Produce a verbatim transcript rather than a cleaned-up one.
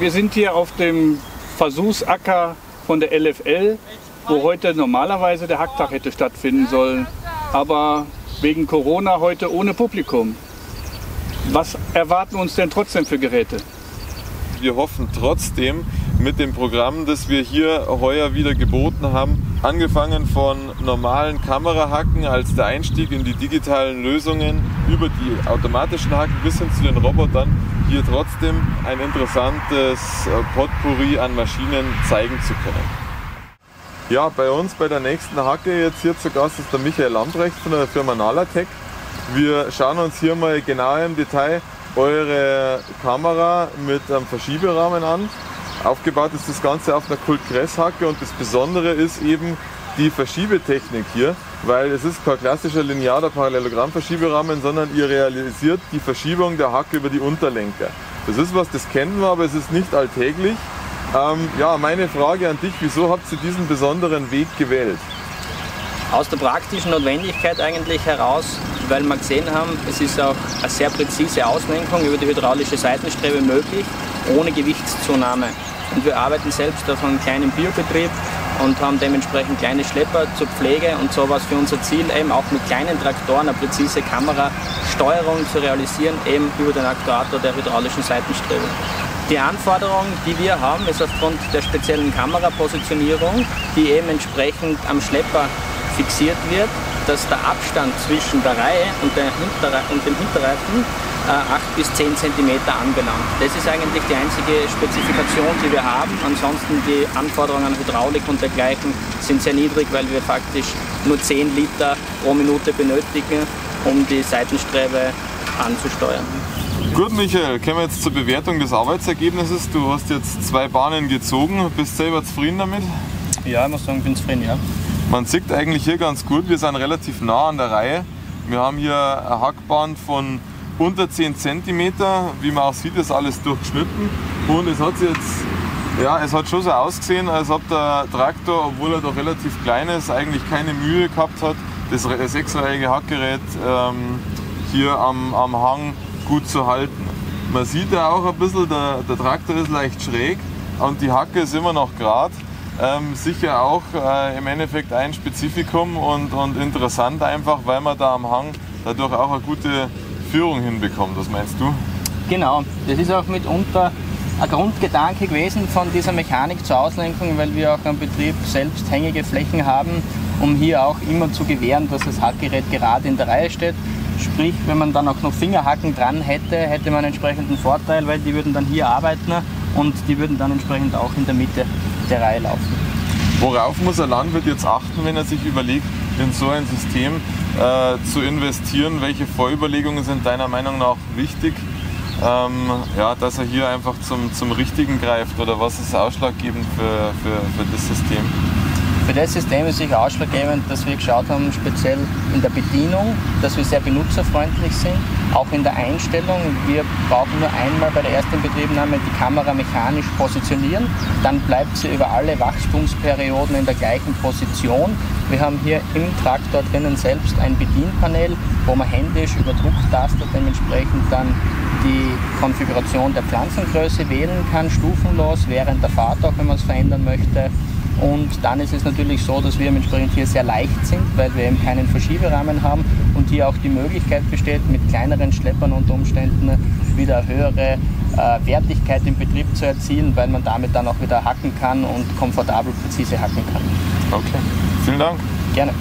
Wir sind hier auf dem Versuchsacker von der L f L, wo heute normalerweise der Hacktag hätte stattfinden sollen, aber wegen Corona heute ohne Publikum. Was erwarten uns denn trotzdem für Geräte? Wir hoffen trotzdem mit dem Programm, das wir hier heuer wieder geboten haben, angefangen von normalen Kamerahacken als der Einstieg in die digitalen Lösungen, über die automatischen Hacken bis hin zu den Robotern, hier trotzdem ein interessantes Potpourri an Maschinen zeigen zu können. Ja, bei uns bei der nächsten Hacke jetzt hier zu Gast ist der Michael Lamprecht von der Firma Nalatec. Wir schauen uns hier mal genau im Detail eure Kamera mit einem Verschieberahmen an. Aufgebaut ist das Ganze auf einer K U L T. Kress Hacke und das Besondere ist eben die Verschiebetechnik hier, weil es ist kein klassischer linearer Parallelogramm-Verschieberahmen, sondern ihr realisiert die Verschiebung der Hacke über die Unterlenker. Das ist was, das kennen wir, aber es ist nicht alltäglich. Ähm, ja, meine Frage an dich, wieso habt ihr diesen besonderen Weg gewählt? Aus der praktischen Notwendigkeit eigentlich heraus, weil wir gesehen haben, es ist auch eine sehr präzise Auslenkung über die hydraulische Seitenstrebe möglich, ohne Gewichtszunahme. Und wir arbeiten selbst auf einem kleinen Biobetrieb und haben dementsprechend kleine Schlepper zur Pflege und sowas für unser Ziel, eben auch mit kleinen Traktoren eine präzise Kamerasteuerung zu realisieren, eben über den Aktuator der hydraulischen Seitenstrebe. Die Anforderung, die wir haben, ist aufgrund der speziellen Kamerapositionierung, die eben entsprechend am Schlepper fixiert wird, dass der Abstand zwischen der Reihe und, der Hinterre und dem Hinterreifen äh, acht bis zehn Zentimeter anbelangt. Das ist eigentlich die einzige Spezifikation, die wir haben. Ansonsten die Anforderungen an Hydraulik und dergleichen sind sehr niedrig, weil wir faktisch nur zehn Liter pro Minute benötigen, um die Seitenstrebe anzusteuern. Gut, Michael, kommen wir jetzt zur Bewertung des Arbeitsergebnisses. Du hast jetzt zwei Bahnen gezogen, bist selber zufrieden damit? Ja, ich muss sagen, ich bin zufrieden, ja. Man sieht eigentlich hier ganz gut, wir sind relativ nah an der Reihe. Wir haben hier eine Hackband von unter zehn Zentimeter, wie man auch sieht, ist alles durchgeschnitten. Und es hat jetzt, ja, es hat schon so ausgesehen, als ob der Traktor, obwohl er doch relativ klein ist, eigentlich keine Mühe gehabt hat, das sechsreiige Hackgerät ähm, hier am, am Hang gut zu halten. Man sieht ja auch ein bisschen, der, der Traktor ist leicht schräg und die Hacke ist immer noch gerade. Ähm, sicher auch äh, im Endeffekt ein Spezifikum und, und interessant einfach, weil man da am Hang dadurch auch eine gute Führung hinbekommt. Was meinst du? Genau, das ist auch mitunter ein Grundgedanke gewesen von dieser Mechanik zur Auslenkung, weil wir auch am Betrieb selbst hängige Flächen haben, um hier auch immer zu gewähren, dass das Hackgerät gerade in der Reihe steht. Sprich, wenn man dann auch noch Fingerhaken dran hätte, hätte man entsprechenden Vorteil, weil die würden dann hier arbeiten und die würden dann entsprechend auch in der Mitte der Reihe laufen. Worauf muss ein Landwirt jetzt achten, wenn er sich überlegt, in so ein System äh, zu investieren? Welche Vorüberlegungen sind deiner Meinung nach wichtig, ähm, ja, dass er hier einfach zum, zum Richtigen greift? Oder was ist ausschlaggebend für, für, für das System? Für das System ist sicher ausschlaggebend, dass wir geschaut haben, speziell in der Bedienung, dass wir sehr benutzerfreundlich sind, auch in der Einstellung. Wir brauchen nur einmal bei der ersten Betriebnahme die Kamera mechanisch positionieren, dann bleibt sie über alle Wachstumsperioden in der gleichen Position. Wir haben hier im Traktor drinnen selbst ein Bedienpanel, wo man händisch über Drucktaste dementsprechend dann die Konfiguration der Pflanzengröße wählen kann, stufenlos, während der Fahrt auch, wenn man es verändern möchte. Und dann ist es natürlich so, dass wir entsprechend hier sehr leicht sind, weil wir eben keinen Verschieberahmen haben und hier auch die Möglichkeit besteht, mit kleineren Schleppern unter Umständen wieder höhere äh, Wertigkeit im Betrieb zu erzielen, weil man damit dann auch wieder hacken kann und komfortabel präzise hacken kann. Okay, vielen Dank. Gerne.